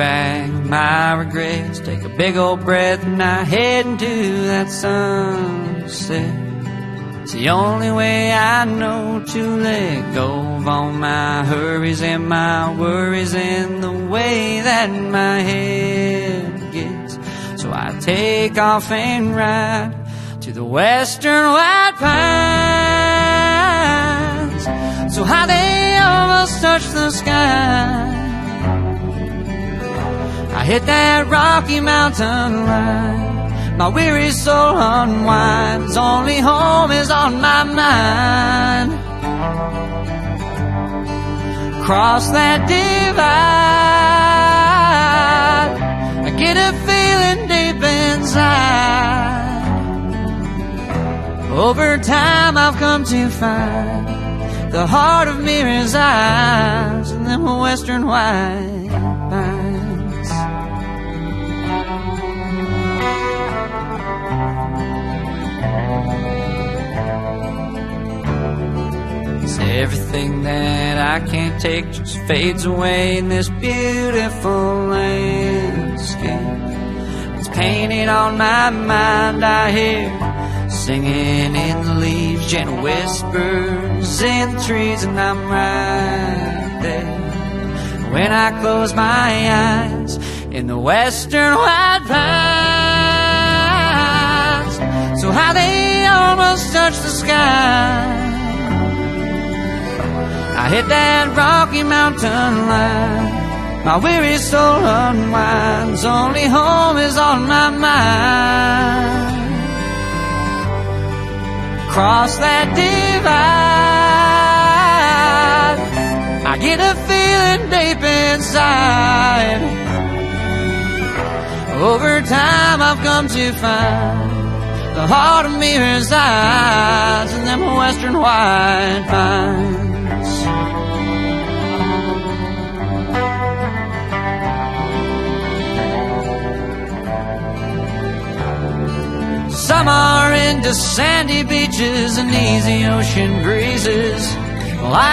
back my regrets, take a big old breath, and I head into that sunset. It's the only way I know to let go of all my hurries and my worries and the way that my head gets. So I take off and ride to the western white pines, so high they almost touch the sky. I hit that Rocky Mountain line, my weary soul unwinds, only home is on my mind. Cross that divide, I get a feeling deep inside. Over time I've come to find the heart of me resides in them western white pines. Everything that I can't take just fades away in this beautiful landscape. It's painted on my mind, I hear singing in the leaves and whispers in the trees, and I'm right there when I close my eyes in the western white pines, so high they almost touch the sky. I hit that Rocky Mountain line, my weary soul unwinds, only home is on my mind. Cross that divide, I get a feeling deep inside. Over time I've come to find the heart of me resides in them western white pines. Some are into sandy beaches and easy ocean breezes. Well, I